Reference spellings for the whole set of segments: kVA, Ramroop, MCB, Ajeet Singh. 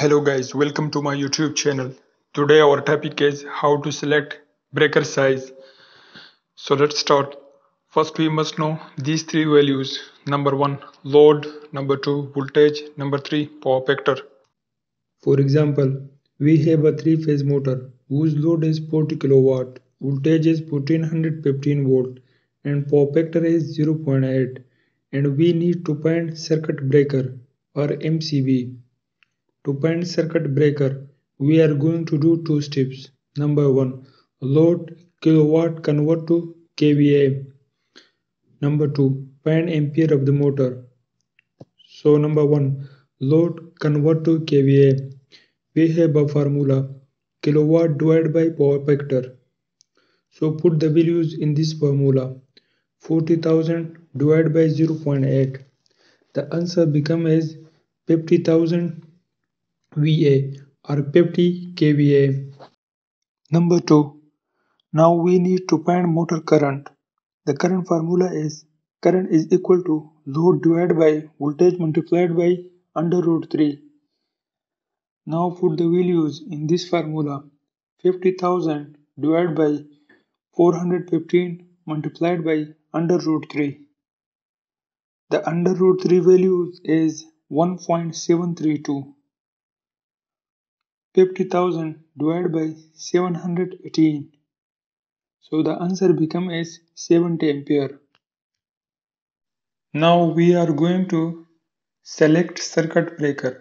Hello guys, welcome to my YouTube channel. Today our topic is how to select breaker size. So let's start. First we must know these three values: number 1 load, number 2 voltage, number 3 power factor. For example, we have a 3-phase motor whose load is 40 kilowatt, voltage is 1415 volt and power factor is 0.8, and we need to find circuit breaker or MCB. To find circuit breaker, we are going to do two steps. Number 1, load kilowatt convert to kVA. Number 2, find ampere of the motor. So number 1, load convert to kVA. We have a formula: kilowatt divided by power factor. So put the values in this formula: 40,000 divided by 0.8. The answer becomes 50,000 VA or 50 kVA. Number 2. Now we need to find motor current. The current formula is: current is equal to load divided by voltage multiplied by under root 3. Now put the values in this formula: 50,000 divided by 415 multiplied by under root 3. The under root 3 value is 1.732. 50,000 divided by 718. So the answer becomes 70 ampere. Now we are going to select circuit breaker.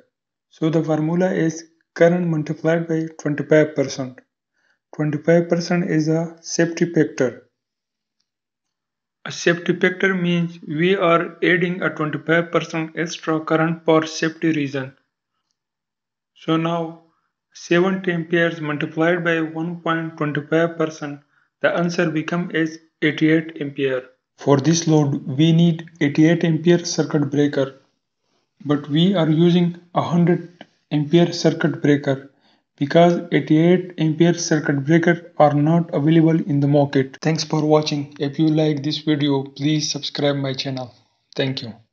So the formula is current multiplied by 25%. 25% is a safety factor. A safety factor means we are adding a 25% extra current for safety reason. So now 70 amperes multiplied by 1.25%, the answer becomes 88 ampere. For this load, we need 88 ampere circuit breaker, but we are using 100 ampere circuit breaker because 88 ampere circuit breaker are not available in the market. Thanks for watching. If you like this video, please subscribe my channel. Thank you.